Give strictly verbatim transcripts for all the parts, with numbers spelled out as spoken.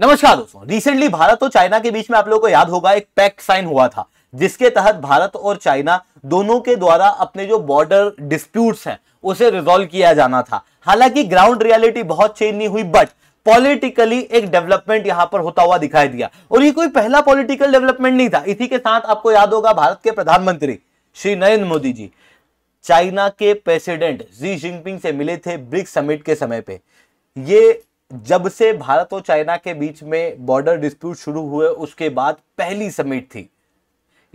नमस्कार दोस्तों, रिसेंटली भारत और चाइना के बीच में आप लोगों को याद होगा एक पैक्ट साइन हुआ था जिसके तहत भारत और चाइना दोनों के द्वारा अपने जो बॉर्डर डिस्प्यूट्स हैं उसे रिजॉल्व किया जाना था। हालांकि ग्राउंड रियलिटी बहुत चेंज नहीं हुई, बट पॉलिटिकली एक डेवलपमेंट यहां पर होता हुआ दिखाई दिया और ये कोई पहला पॉलिटिकल डेवलपमेंट नहीं था। इसी के साथ आपको याद होगा भारत के प्रधानमंत्री श्री नरेंद्र मोदी जी चाइना के प्रेसिडेंट शी जिनपिंग से मिले थे ब्रिक्स समिट के समय पे। ये जब से भारत और चाइना के बीच में बॉर्डर डिस्प्यूट शुरू हुए उसके बाद पहली समिट थी,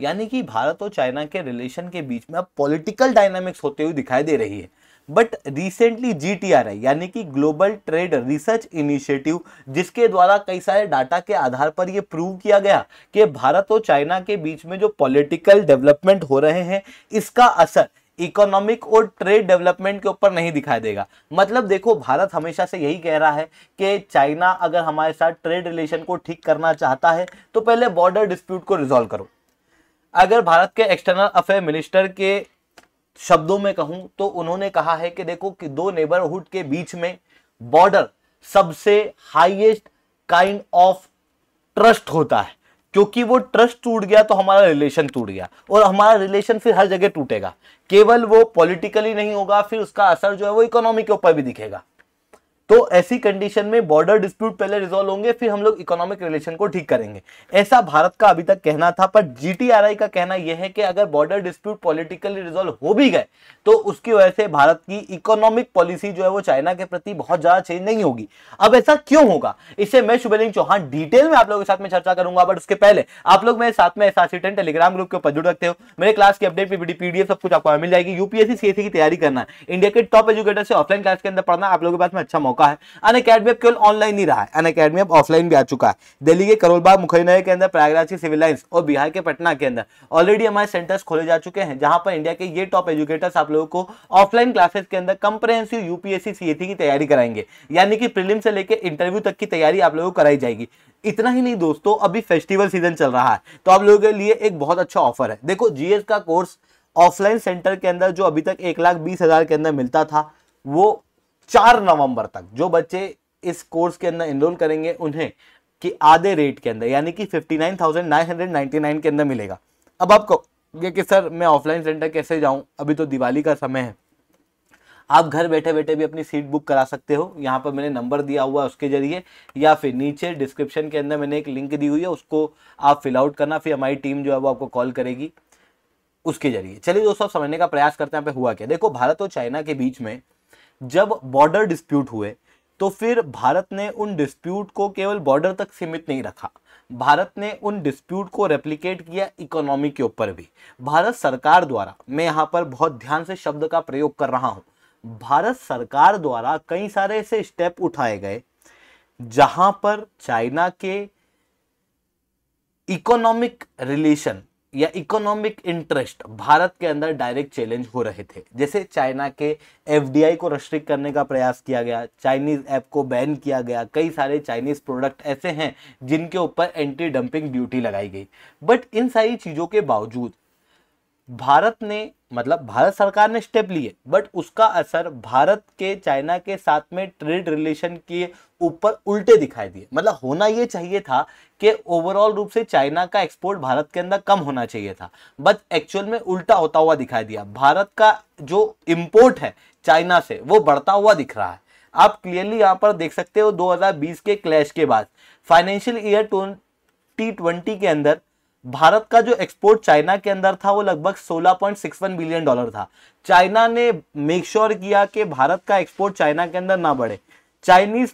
यानी कि भारत और चाइना के रिलेशन के बीच में अब पॉलिटिकल डायनामिक्स होते हुए दिखाई दे रही है। But recently G T R I यानी कि ग्लोबल ट्रेड रिसर्च इनिशिएटिव, जिसके द्वारा कई सारे डाटा के आधार पर यह प्रूव किया गया कि भारत और चाइना के बीच में जो पॉलिटिकल डेवलपमेंट हो रहे हैं इसका असर इकोनॉमिक और ट्रेड डेवलपमेंट के ऊपर नहीं दिखाई देगा। मतलब देखो, भारत हमेशा से यही कह रहा है कि चाइना अगर हमारे साथ ट्रेड रिलेशन को ठीक करना चाहता है तो पहले बॉर्डर डिस्प्यूट को रिजॉल्व करो। अगर भारत के एक्सटर्नल अफेयर मिनिस्टर के शब्दों में कहूँ तो उन्होंने कहा है कि देखो कि दो नेबरहुड के बीच में बॉर्डर सबसे हाईएस्ट काइंड ऑफ ट्रस्ट होता है, क्योंकि वो ट्रस्ट टूट गया तो हमारा रिलेशन टूट गया और हमारा रिलेशन फिर हर जगह टूटेगा। केवल वो पॉलिटिकली नहीं होगा, फिर उसका असर जो है वो इकोनॉमी के ऊपर भी दिखेगा। तो ऐसी कंडीशन में बॉर्डर डिस्प्यूट पहले रिजॉल्व होंगे, फिर हम लोग इकोनॉमिक रिलेशन को ठीक करेंगे, ऐसा भारत का अभी तक कहना था। पर जी टी आर आई का कहना यह है कि अगर बॉर्डर डिस्प्यूट पॉलिटिकली रिजॉल्व हो भी गए तो उसकी वजह से भारत की इकोनॉमिक पॉलिसी जो है वो चाइना के प्रति बहुत ज्यादा चेंज नहीं होगी। अब ऐसा क्यों होगा, इससे मैं शुभलिंग चौहान डिटेल में आप लोगों के साथ में चर्चा करूंगा। बट उसके पहले आप लोग मेरे साथ में S R C ten Telegram group के ऊपर जुड़ सकते हो। मेरे क्लास की अपडेट पीडीएफ सब कुछ आपको मिल जाएगी। यूपीएससी सीएससी की तैयारी करना, इंडिया के टॉप एजुकेटर से ऑफलाइन क्लास के अंदर पढ़ना आप लोगों के पास में अच्छा का है। अनअकैडमी अब केवल ऑनलाइन ही रहा है, अनअकैडमी अब ऑफलाइन भी आ चुका है। दिल्ली के करोल बाग, मुखर्जी नगर के अंदर, प्रयागराज के सिविल लाइंस और बिहार के पटना के अंदर ऑलरेडी हमारे सेंटर्स खोले जा चुके हैं, जहां पर इंडिया के ये टॉप एजुकेटर्स आप लोगों को ऑफलाइन क्लासेस के अंदर कंप्रिहेंसिव यूपीएससी सीएटी की तैयारी कराएंगे, यानी कि प्रीलिम से लेकर इंटरव्यू तक की तैयारी आप लोगों को कराई जाएगी। इतना ही नहीं दोस्तों, अभी फेस्टिवल सीजन चल रहा है तो आप लोगों के लिए एक बहुत अच्छा ऑफर है। देखो, जीएस का कोर्स ऑफलाइन सेंटर के अंदर जो अभी तक एक लाख बीस हजार के अंदर मिलता था, वो चार नवंबर तक जो बच्चे इस कोर्स के अंदर एनरोल करेंगे उन्हें कि आधे रेट के अंदर यानी कि fifty nine thousand nine hundred ninety nine के अंदर मिलेगा। अब आपको ये कि सर मैं ऑफलाइन सेंटर कैसे जाऊं, अभी तो दिवाली का समय है। आप घर बैठे बैठे भी अपनी सीट बुक करा सकते हो, यहाँ पर मैंने नंबर दिया हुआ है उसके जरिए, या फिर नीचे डिस्क्रिप्शन के अंदर मैंने एक लिंक दी हुई है, उसको आप फिलआउट करना, फिर हमारी टीम जो है वो आपको कॉल करेगी उसके जरिए। चलिए दोस्तों, समझने का प्रयास करते हैं यहाँ पे हुआ क्या। देखो, भारत और चाइना के बीच में जब बॉर्डर डिस्प्यूट हुए तो फिर भारत ने उन डिस्प्यूट को केवल बॉर्डर तक सीमित नहीं रखा, भारत ने उन डिस्प्यूट को रेप्लिकेट किया इकोनॉमी के ऊपर भी। भारत सरकार द्वारा, मैं यहाँ पर बहुत ध्यान से शब्द का प्रयोग कर रहा हूँ, भारत सरकार द्वारा कई सारे ऐसे स्टेप उठाए गए जहाँ पर चाइना के इकोनॉमिक रिलेशन या इकोनॉमिक इंटरेस्ट भारत के अंदर डायरेक्ट चैलेंज हो रहे थे। जैसे चाइना के एफ डी आई को रेस्ट्रिक्ट करने का प्रयास किया गया, चाइनीज ऐप को बैन किया गया, कई सारे चाइनीज प्रोडक्ट ऐसे हैं जिनके ऊपर एंटी डंपिंग ड्यूटी लगाई गई। बट इन सारी चीज़ों के बावजूद भारत ने, मतलब भारत सरकार ने स्टेप लिए, बट उसका असर भारत के चाइना के साथ में ट्रेड रिलेशन के ऊपर उल्टे दिखाई दिए। मतलब होना ये चाहिए था कि ओवरऑल रूप से चाइना का एक्सपोर्ट भारत के अंदर कम होना चाहिए था, बट एक्चुअल में उल्टा होता हुआ दिखाई दिया। भारत का जो इम्पोर्ट है चाइना से वो बढ़ता हुआ दिख रहा है। आप क्लियरली यहाँ पर देख सकते हो, दो हजार बीस के क्लैश के बाद फाइनेंशियल ईयर ट्वेंटी ट्वेंटी के अंदर भारत का जो एक्सपोर्ट चाइना के अंदर था वो लगभग सोलह point six one billion dollar था। चाइना ने मेक श्योर किया कि भारत का एक्सपोर्ट चाइना के अंदर ना बढ़े। चाइनीज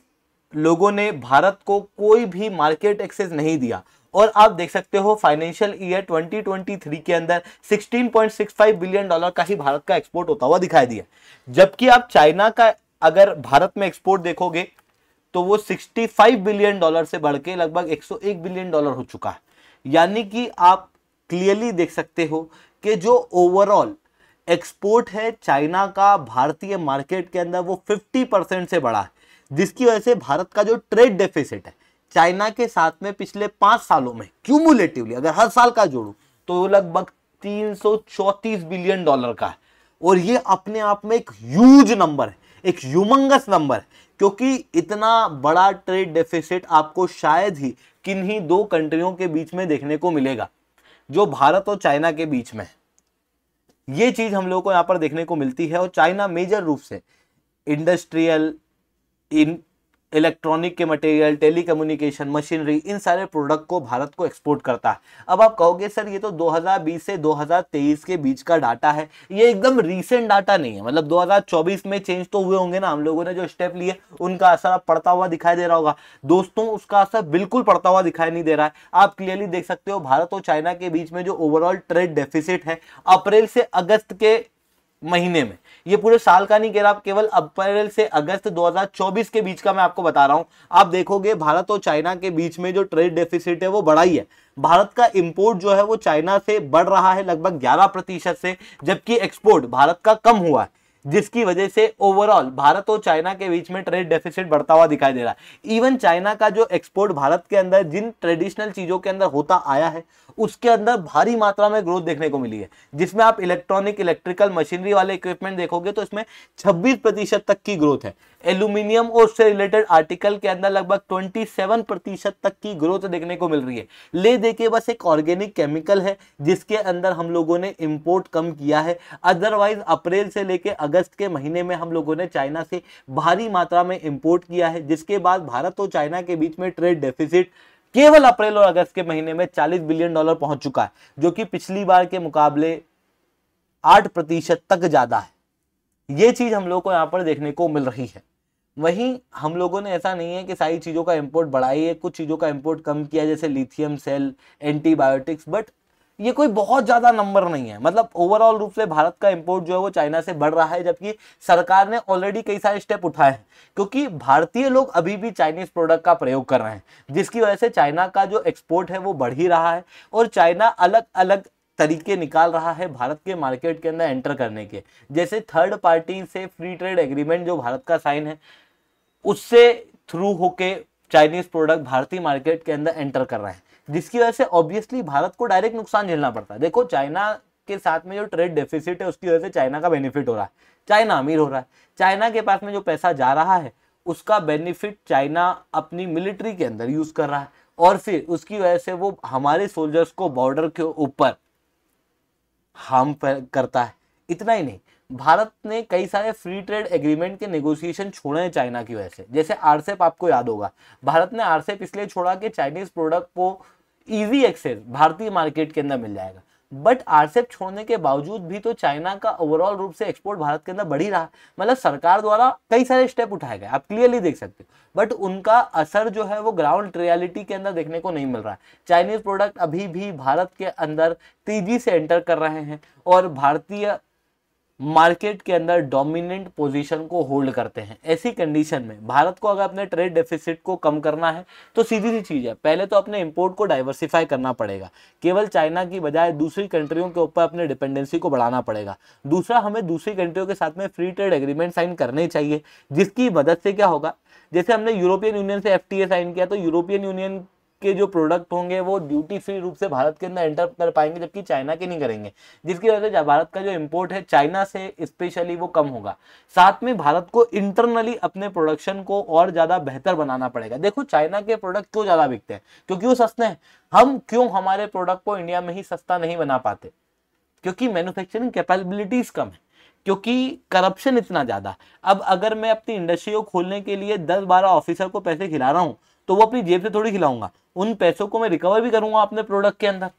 लोगों ने भारत को कोई भी मार्केट एक्सेस नहीं दिया और आप देख सकते हो financial year twenty twenty three के अंदर सोलह point six five billion dollar का ही भारत का एक्सपोर्ट होता हुआ दिखाई दिया। जबकि आप चाइना का अगर भारत में एक्सपोर्ट देखोगे तो वो पैंसठ बिलियन डॉलर से बढ़ के लगभग एक सौ एक बिलियन डॉलर हो चुका है। यानी कि आप क्लियरली देख सकते हो कि जो ओवरऑल एक्सपोर्ट है चाइना का भारतीय मार्केट के अंदर वो पचास परसेंट से बढ़ा है, जिसकी वजह से भारत का जो ट्रेड डेफिसिट है चाइना के साथ में पिछले पाँच सालों में क्यूमुलेटिवली अगर हर साल का जोड़ूं तो वो लगभग तीन सौ चौंतीस बिलियन डॉलर का है। और ये अपने आप में एक ह्यूज नंबर है, एक ह्यूमंगस नंबर है, क्योंकि इतना बड़ा ट्रेड डेफिसिट आपको शायद ही किन्हीं दो कंट्रियों के बीच में देखने को मिलेगा, जो भारत और चाइना के बीच में है। ये चीज हम लोगों को यहाँ पर देखने को मिलती है। और चाइना मेजर रूप से इंडस्ट्रियल, इन इलेक्ट्रॉनिक के मटेरियल, टेलीकम्युनिकेशन, मशीनरी, इन सारे प्रोडक्ट को भारत को एक्सपोर्ट करता है। अब आप कहोगे सर ये तो दो हज़ार बीस से दो हज़ार तेईस के बीच का डाटा है, ये एकदम रीसेंट डाटा नहीं है, मतलब दो हज़ार चौबीस में चेंज तो हुए होंगे ना, हम लोगों ने जो स्टेप लिए उनका असर पड़ता हुआ दिखाई दे रहा होगा। दोस्तों उसका असर बिल्कुल पड़ता हुआ दिखाई नहीं दे रहा है। आप क्लियरली देख सकते हो भारत और चाइना के बीच में जो ओवरऑल ट्रेड डेफिसिट है अप्रैल से अगस्त के महीने में, ये पूरे साल का नहीं कह रहा, आप केवल अप्रैल से अगस्त दो हज़ार चौबीस के बीच का मैं आपको बता रहा हूं। आप देखोगे भारत और चाइना के बीच में जो ट्रेड डेफिसिट है वो बढ़ा ही है। भारत का इंपोर्ट जो है वो चाइना से बढ़ रहा है लगभग ग्यारह प्रतिशत से, जबकि एक्सपोर्ट भारत का कम हुआ है, जिसकी वजह से ओवरऑल भारत और चाइना के बीच में ट्रेड डेफिसिट बढ़ता हुआ दिखाई दे रहा है। इवन चाइना का जो एक्सपोर्ट भारत के अंदर जिन ट्रेडिशनल चीज़ों के अंदर होता आया है उसके अंदर भारी मात्रा में ग्रोथ देखने को मिली है, जिसमें आप इलेक्ट्रॉनिक, इलेक्ट्रिकल, मशीनरी वाले इक्विपमेंट देखोगे तो इसमें छब्बीस प्रतिशत तक की ग्रोथ है। एल्यूमिनियम और उससे रिलेटेड आर्टिकल के अंदर लगभग ट्वेंटी सेवन प्रतिशत तक की ग्रोथ देखने को मिल रही है। ले देखिए बस एक ऑर्गेनिक केमिकल है जिसके अंदर हम लोगों ने इम्पोर्ट कम किया है, अदरवाइज अप्रैल से लेके अगस्त के महीने में हम लोगों ने चाइना से भारी मात्रा में इंपोर्ट किया है, जिसके बाद भारत और चाइना के बीच में ट्रेड डेफिसिट केवल अप्रैल और अगस्त के महीने में चालीस बिलियन डॉलर पहुंच चुका है, जो कि पिछली बार के मुकाबले आठ प्रतिशत तक ज्यादा है। यह चीज हम लोगों को यहां पर देखने को मिल रही है। वहीं हम लोगों ने ऐसा नहीं है कि सारी चीजों का इंपोर्ट बढ़ाई है, कुछ चीजों का इंपोर्ट कम किया, जैसे लिथियम सेल, एंटीबायोटिक्स, बट ये कोई बहुत ज्यादा नंबर नहीं है। मतलब ओवरऑल रूप से भारत का इंपोर्ट जो है वो चाइना से बढ़ रहा है, जबकि सरकार ने ऑलरेडी कई सारे स्टेप उठाए हैं, क्योंकि भारतीय लोग अभी भी चाइनीज प्रोडक्ट का प्रयोग कर रहे हैं, जिसकी वजह से चाइना का जो एक्सपोर्ट है वो बढ़ ही रहा है। और चाइना अलग अलग तरीके निकाल रहा है भारत के मार्केट के अंदर एंटर करने के, जैसे थर्ड पार्टी से फ्री ट्रेड एग्रीमेंट जो भारत का साइन है उससे थ्रू होके चाइनीज प्रोडक्ट भारतीय मार्केट के अंदर एंटर कर रहे हैं, जिसकी वजह से ऑब्वियसली भारत को डायरेक्ट नुकसान झेलना पड़ता है। देखो चाइना के साथ में जो ट्रेड डेफिसिट है उसकी वजह से चाइना का बेनिफिट हो रहा है, चाइना अमीर हो रहा है, चाइना के पास में जो पैसा जा रहा है उसका बेनिफिट चाइना अपनी मिलिट्री के अंदर यूज कर रहा है, और फिर उसकी वजह से वो हमारे सोल्जर्स को बॉर्डर के ऊपर हार्म करता है। इतना ही नहीं, भारत ने कई सारे फ्री ट्रेड एग्रीमेंट के नेगोशिएशन छोड़े हैं चाइना की वजह से, जैसे आरसेप, आपको याद होगा भारत ने आरसेप इसलिए छोड़ा कि चाइनीज प्रोडक्ट को इजी एक्सेस भारतीय मार्केट के अंदर मिल जाएगा। बट आरसेप छोड़ने के बावजूद भी तो चाइना का ओवरऑल रूप से एक्सपोर्ट भारत के अंदर बढ़ ही रहा, मतलब सरकार द्वारा कई सारे स्टेप उठाए गए, आप क्लियरली देख सकते हो, बट उनका असर जो है वो ग्राउंड रियलिटी के अंदर देखने को नहीं मिल रहा है। चाइनीज प्रोडक्ट अभी भी भारत के अंदर तेजी से एंटर कर रहे हैं और भारतीय मार्केट के अंदर डोमिनेंट पोजीशन को होल्ड करते हैं। ऐसी कंडीशन में भारत को अगर अपने ट्रेड डेफिसिट को कम करना है तो सीधी सी चीज़ है, पहले तो अपने इंपोर्ट को डाइवर्सिफाई करना पड़ेगा, केवल चाइना की बजाय दूसरी कंट्रियों के ऊपर अपने डिपेंडेंसी को बढ़ाना पड़ेगा। दूसरा, हमें दूसरी कंट्रियों के साथ में फ्री ट्रेड एग्रीमेंट साइन करने चाहिए, जिसकी मदद से क्या होगा, जैसे हमने यूरोपियन यूनियन से एफ टी ए साइन किया तो यूरोपियन यूनियन के जो प्रोडक्ट होंगे वो ड्यूटी फ्री रूप से भारत के अंदर एंटर कर पाएंगे, जबकि चाइना के नहीं करेंगे, जिसकी वजह से भारत का जो इंपोर्ट है चाइना से स्पेशली वो कम होगा। साथ में भारत को इंटरनली अपने प्रोडक्शन को और ज़्यादा बेहतर बनाना पड़ेगा। देखो चाइना के प्रोडक्ट क्यों ज़्यादा बिकते हैं, क्योंकि वो सस्ते हैं। हम क्यों हमारे प्रोडक्ट को इंडिया में ही सस्ता नहीं बना पाते, क्योंकि मैन्युफैक्चरिंग कैपेबिलिटीज़ कम है, क्योंकि करप्शन इतना ज़्यादा। अब अगर मैं अपनी इंडस्ट्री को खोलने के लिए दस बारह ऑफिसर को पैसे खिला रहा हूँ तो वो अपनी जेब से थोड़ी खिलाऊंगा, उन पैसों को मैं रिकवर भी करूंगा अपने प्रोडक्ट के अंदर,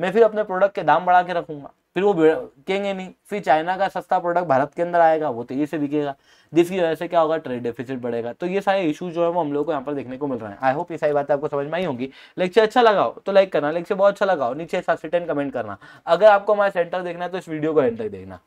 मैं फिर अपने प्रोडक्ट के दाम बढ़ा के रखूंगा, फिर वो बिकेंगे नहीं, फिर चाइना का सस्ता प्रोडक्ट भारत के अंदर आएगा, वो तेजी से बिकेगा, जिसकी वजह से क्या होगा, ट्रेड डेफिसिट बढ़ेगा। तो ये सारे इशू जो है वो हम लोग को यहाँ पर देखने को मिल रहे हैं। आई होप ये सारी बातें आपको समझ में आई होंगी। लेक्चर अच्छा लगा हो तो लाइक करना, लेक्चर बहुत अच्छा लगा हो नीचे सात से टेन कमेंट करना। अगर आपको हमारा सेंटर देखना है तो इस वीडियो को एंड तक देखना।